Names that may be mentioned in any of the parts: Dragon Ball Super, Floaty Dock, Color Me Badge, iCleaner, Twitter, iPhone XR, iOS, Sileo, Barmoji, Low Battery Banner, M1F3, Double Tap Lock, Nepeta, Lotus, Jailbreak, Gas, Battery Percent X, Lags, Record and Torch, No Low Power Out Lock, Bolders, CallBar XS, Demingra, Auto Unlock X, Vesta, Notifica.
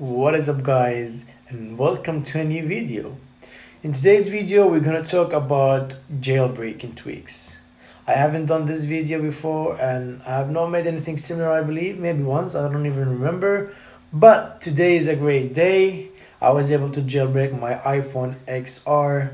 What is up guys, and welcome to a new video. In today's video we're gonna talk about jailbreaking tweaks. I haven't done this video before and I have not made anything similar, I believe, maybe once, I don't even remember. But today is a great day. I was able to jailbreak my iPhone XR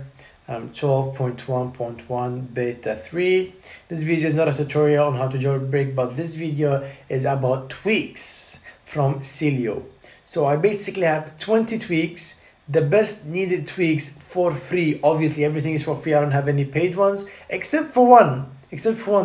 12.1.1 beta 3. This video is not a tutorial on how to jailbreak, but this video is about tweaks from Sileo. So I basically have 20 tweaks, the best needed tweaks for free. Obviously everything is for free, I don't have any paid ones, except for one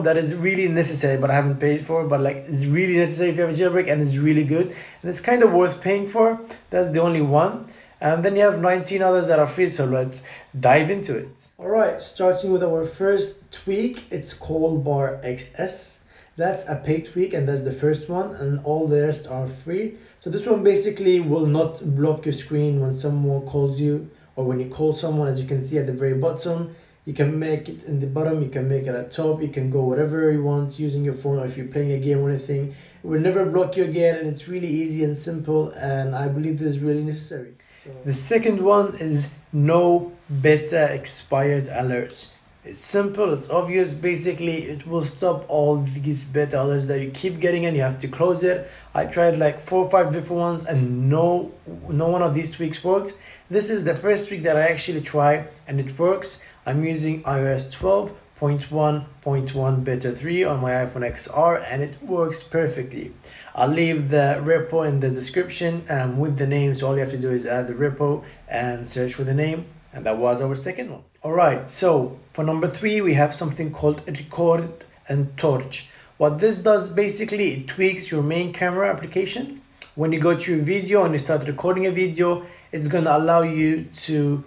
that is really necessary, but I haven't paid for it, but like it's really necessary if you have a jailbreak and it's really good and it's kind of worth paying for. That's the only one. And then you have 19 others that are free, so let's dive into it. All right, starting with our first tweak, it's CallBar XS. That's a paid tweak and that's the first one, and all the rest are free. So this one basically will not block your screen when someone calls you or when you call someone. As you can see at the very bottom, you can make it in the bottom, you can make it at top, you can go whatever you want using your phone, or if you're playing a game or anything, it will never block you again, and it's really easy and simple, and I believe this is really necessary. So the second one is No Beta Expired Alerts. It's simple, it's obvious. Basically it will stop all these beta alerts that you keep getting and you have to close it. I tried like 4 or 5 different ones and no one of these tweaks worked. This is the first tweak that I actually try and it works. I'm using iOS 12.1.1 beta 3 on my iPhone XR and it works perfectly. I'll leave the repo in the description with the name, so all you have to do is add the repo and search for the name. And that was our second one. All right, so for number 3, we have something called Record and Torch. What this does, basically, it tweaks your main camera application. When you go to your video and you start recording a video, it's going to allow you to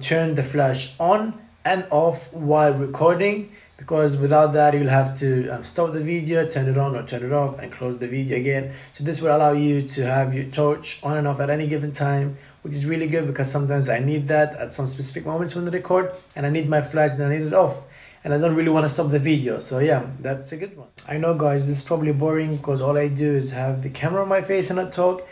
turn the flash on and off while recording, because without that you'll have to stop the video, turn it on or turn it off, and close the video again. So this will allow you to have your torch on and off at any given time, which is really good because sometimes I need that at some specific moments when I record and I need my flash and I need it off and I don't really want to stop the video. So yeah, that's a good one. I know guys, this is probably boring because all I do is have the camera on my face and I talk,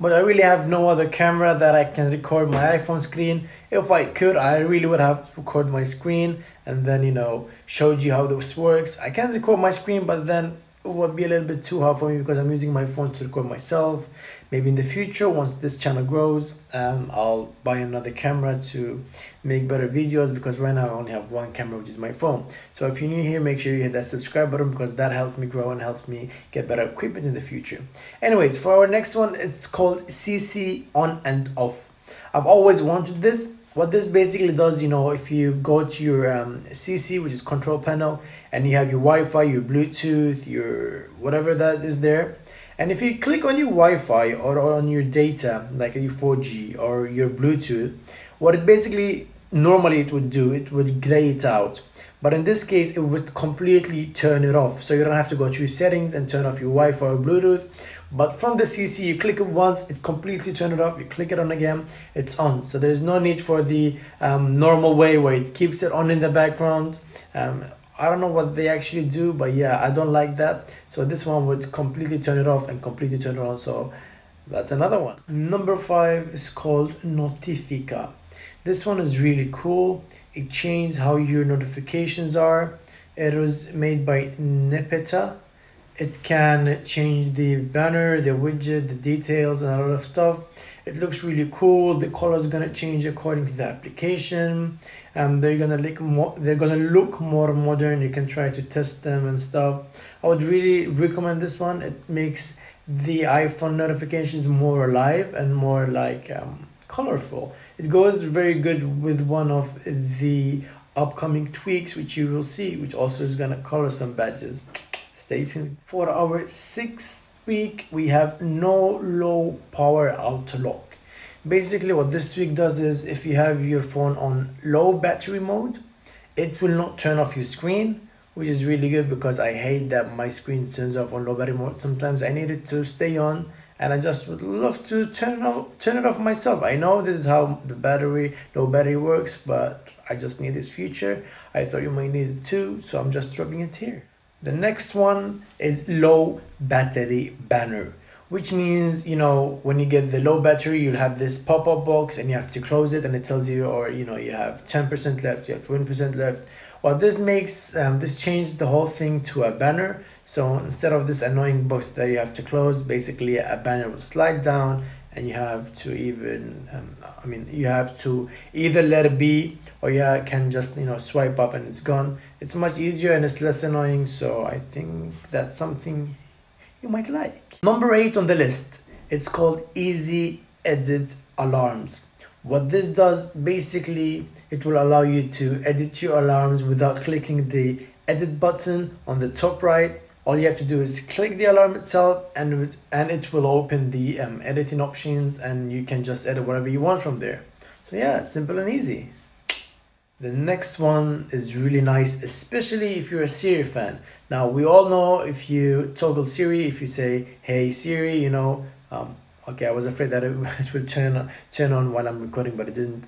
but I really have no other camera that I can record my iPhone screen. If I could, I really would have to record my screen and then, you know, showed you how this works. I can record my screen, but then it would be a little bit too hard for me because I'm using my phone to record myself. Maybe in the future, once this channel grows, I'll buy another camera to make better videos, because right now I only have one camera, which is my phone. So if you're new here, make sure you hit that subscribe button because that helps me grow and helps me get better equipment in the future. Anyways, for our next one, it's called CC on and off. I've always wanted this. What this basically does, you know, if you go to your CC, which is control panel, and you have your Wi-Fi, your Bluetooth, your whatever that is there, and if you click on your Wi-Fi or on your data, like your 4G or your Bluetooth, what it basically normally it would do, it would gray it out. But in this case, it would completely turn it off. So you don't have to go to your settings and turn off your Wi-Fi or Bluetooth. But from the CC, you click it once, it completely turns it off. You click it on again, it's on. So there's no need for the normal way where it keeps it on in the background. I don't know what they actually do, but yeah, I don't like that. So this one would completely turn it off and completely turn it on. So that's another one. Number 5 is called Notifica. This one is really cool. It changed how your notifications are. It was made by Nepeta. It can change the banner, the widget, the details, and a lot of stuff. It looks really cool. The color is gonna change according to the application. They're gonna look more modern. You can try to test them and stuff. I would really recommend this one. It makes the iPhone notifications more alive and more like colorful. It goes very good with one of the upcoming tweaks, which you will see, which also is gonna color some badges. Stay tuned. For our 6th tweak, we have No Low Power Out Lock. Basically what this tweak does is, if you have your phone on low battery mode, it will not turn off your screen, which is really good because I hate that my screen turns off on low battery mode. Sometimes I need it to stay on, and I just would love to turn it off myself. I know this is how the low battery works, but I just need this feature. I thought you might need it too, so I'm just dropping it here. The next one is Low Battery Banner. which means, you know, when you get the low battery, you'll have this pop-up box and you have to close it, and it tells you, or you know, you have 10% left, you have 20% left. Well, this makes this changed the whole thing to a banner. So instead of this annoying box that you have to close, basically a banner will slide down, and you have to even I mean, you have to either let it be, or you can just, you know, swipe up and it's gone. It's much easier and it's less annoying. So I think that's something you might like. Number 8 on the list, it's called Easy Edit Alarms. What this does, basically, it will allow you to edit your alarms without clicking the edit button on the top right. All you have to do is click the alarm itself, and it will open the editing options, and you can just edit whatever you want from there. So yeah, simple and easy. The next one is really nice, especially if you're a Siri fan. Now, we all know if you toggle Siri, if you say, hey Siri, you know, okay, I was afraid that it will turn on while I'm recording, but it didn't.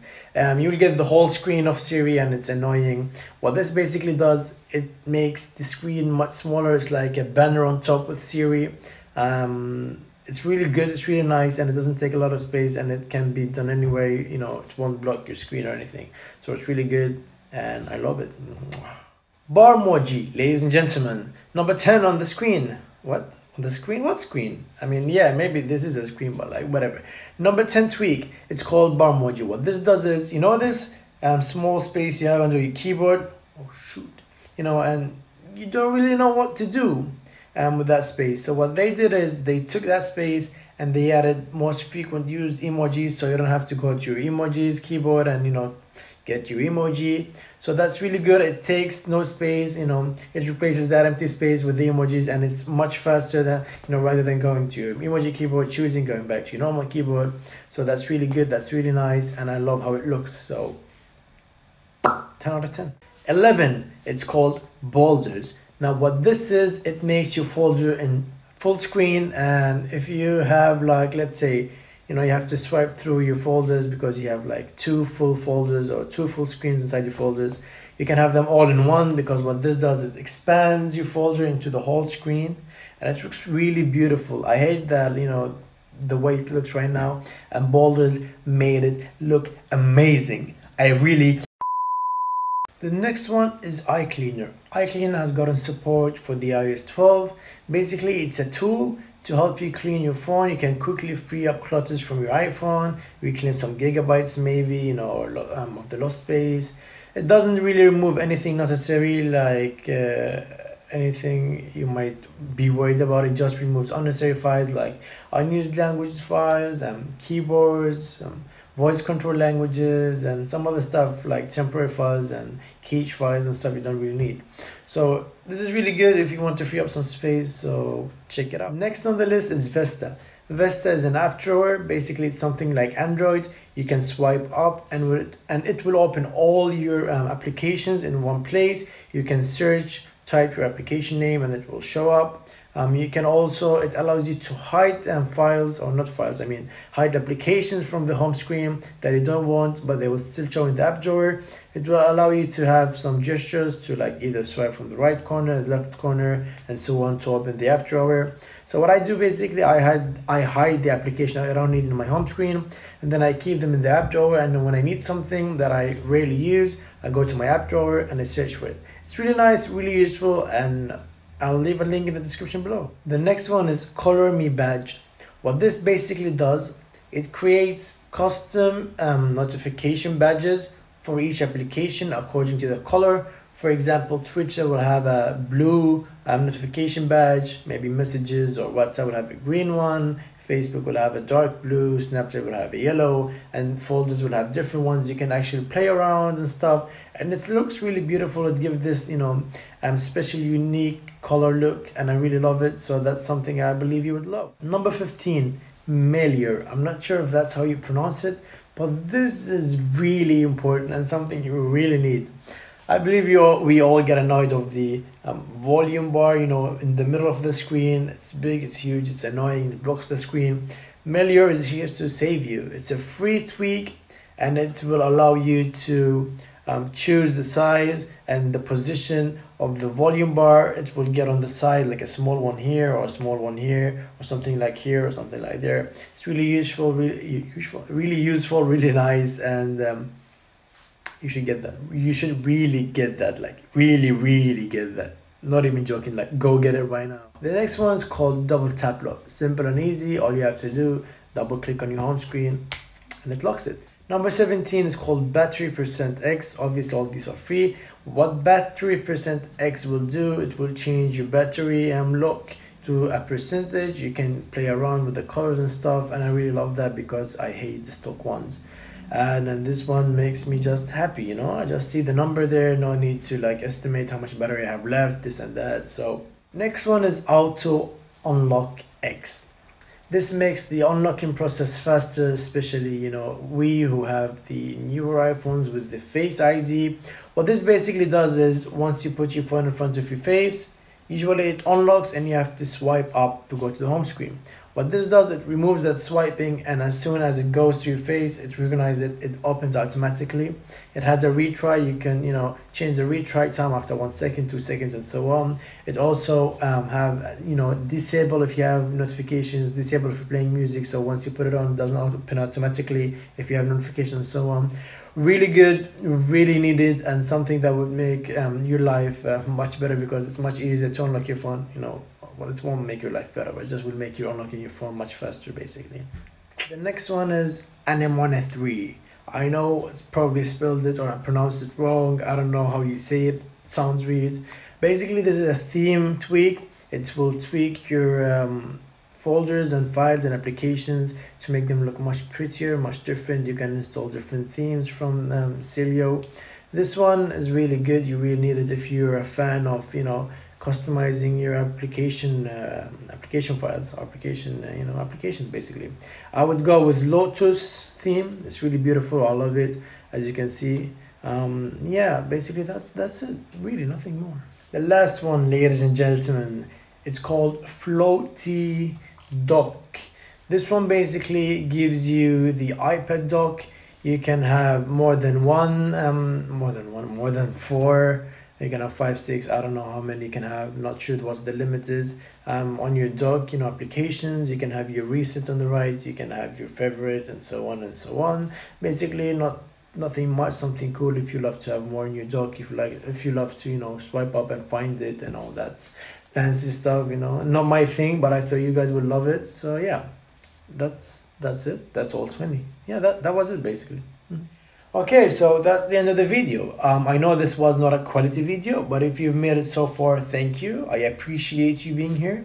You will get the whole screen of Siri, and it's annoying. What this basically does, it makes the screen much smaller. It's like a banner on top with Siri. It's really good, it's really nice, and it doesn't take a lot of space, and it can be done anywhere, you know, it won't block your screen or anything. So it's really good, and I love it. Barmoji, ladies and gentlemen, number 10 on the screen. What? The screen? What screen? I mean, yeah, maybe this is a screen, but like, whatever. Number 10 tweak, it's called Barmoji. What this does is, you know, this small space you have under your keyboard, oh shoot, you know, and you don't really know what to do with that space. So what they did is they took that space and they added most frequent used emojis, so you don't have to go to your emojis keyboard and, you know, get your emoji. So that's really good. It takes no space, you know, it replaces that empty space with the emojis, and it's much faster than, you know, rather than going to your emoji keyboard, choosing, going back to your normal keyboard. So that's really good, that's really nice, and I love how it looks. So 10 out of 10. 11, it's called Bolders. Now what this is, it makes your folder in full screen, and if you have, like, let's say, you know, you have to swipe through your folders because you have like 2 full folders or 2 full screens inside your folders, you can have them all in one, because what this does is expands your folder into the whole screen, and it looks really beautiful. I hate that, you know, the way it looks right now, and Bolders made it look amazing. I really... The next one is iCleaner. iCleaner has gotten support for the iOS 12. Basically, it's a tool to help you clean your phone. You can quickly free up clutters from your iPhone, reclaim some gigabytes maybe, you know, or of the lost space. It doesn't really remove anything necessary, like anything you might be worried about. It just removes unnecessary files like unused language files, keyboards, voice control languages, and some other stuff like temporary files and cache files and stuff you don't really need. So this is really good if you want to free up some space, so check it out. Next on the list is Vesta. Vesta is an app drawer. Basically, it's something like Android. You can swipe up and it will open all your applications in one place. You can search, type your application name, and it will show up. You can also, it allows you to hide files, or not files, I mean, hide applications from the home screen that you don't want, but they will still show in the app drawer. It will allow you to have some gestures to, like, either swipe from the right corner, the left corner, and so on to open the app drawer. So what I do, basically, I hide the application I don't need in my home screen, and then I keep them in the app drawer, and when I need something that I rarely use, I go to my app drawer and I search for it. It's really nice, really useful, and I'll leave a link in the description below. The next one is Color Me Badge. What this basically does, it creates custom notification badges for each application according to the color. For example, Twitter will have a blue notification badge, maybe messages or WhatsApp will have a green one, Facebook will have a dark blue, Snapchat will have a yellow, and folders will have different ones. You can actually play around and stuff, and it looks really beautiful. It gives this, you know, special unique color look, and I really love it. So that's something I believe you would love. Number 15, Melior. I'm not sure if that's how you pronounce it, but this is really important and something you really need. I believe we all get annoyed of the volume bar, you know, in the middle of the screen. It's big, it's huge, it's annoying, it blocks the screen. Melior is here to save you. It's a free tweak, and it will allow you to choose the size and the position of the volume bar. It will get on the side, like a small one here or a small one here, or something like here or something like there. It's really useful, really nice, and you should get that. You should really get that, like really get that. Not even joking, like go get it right now. The next one is called Double Tap Lock. Simple and easy. All you have to do, double click on your home screen and it locks it. Number 17 is called Battery Percent X. Obviously, all these are free. What Battery Percent X will do, it will change your battery lock to a percentage. You can play around with the colors and stuff, and I really love that because I hate the stock ones. And this one makes me just happy, you know. I just see the number there, no need to like estimate how much battery I have left, this and that. So next one is Auto Unlock X. This makes the unlocking process faster, especially, you know, we who have the newer iPhones with the Face ID. What this basically does is once you put your phone in front of your face, usually it unlocks and you have to swipe up to go to the home screen. What this does, it removes that swiping, and as soon as it goes to your face, it recognizes it, it opens automatically. It has a retry, you can, you know, change the retry time after 1 second, 2 seconds, and so on. It also have, you know, disable if you have notifications, disable if you're playing music, so once you put it on, it doesn't open automatically if you have notifications and so on. Really good, really needed, and something that would make your life much better, because it's much easier to unlock your phone, you know. Well, it won't make your life better, but it just will make you unlocking your phone much faster, basically. The next one is an M1F3. I know it's probably spelled it or I pronounced it wrong. I don't know how you say it. It sounds weird. Basically, this is a theme tweak. It will tweak your folders and files and applications to make them look much prettier, much different. You can install different themes from Sileo. This one is really good. You really need it if you're a fan of, you know, customizing your applications basically. I would go with Lotus theme. It's really beautiful. I love it, as you can see. Yeah, basically that's it. Really, nothing more. The last one, ladies and gentlemen, it's called Floaty Dock. This one basically gives you the iPad dock. You can have more than one, more than four. You can have 5, 6, I don't know how many you can have, not sure what the limit is. On your dock, you know, applications, you can have your recent on the right, you can have your favorite, and so on and so on. Basically, nothing much, something cool if you love to have more in your dock, if you love to, you know, swipe up and find it and all that fancy stuff, you know. Not my thing, but I thought you guys would love it. So yeah, that's it. That's all 20. Yeah, that was it basically. Okay, so that's the end of the video. I know this was not a quality video, but if you've made it so far, thank you. I appreciate you being here.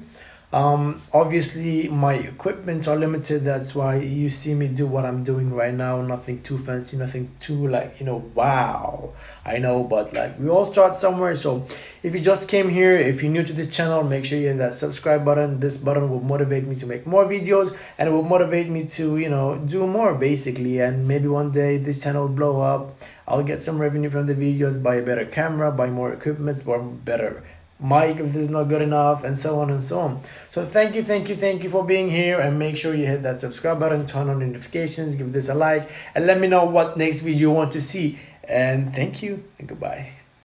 Obviously, my equipments are limited. That's why you see me do what I'm doing right now. Nothing too fancy, nothing too like, you know, wow. I know, but like we all start somewhere. So if you just came here, if you're new to this channel, make sure you hit that subscribe button. This button will motivate me to make more videos, and it will motivate me to, you know, do more basically. And maybe one day this channel will blow up. I'll get some revenue from the videos, buy a better camera, buy more equipments, buy better mic if this is not good enough, and so on and so on. So thank you for being here, and make sure you hit that subscribe button, turn on notifications, give this a like, and let me know what next video you want to see. And thank you and goodbye.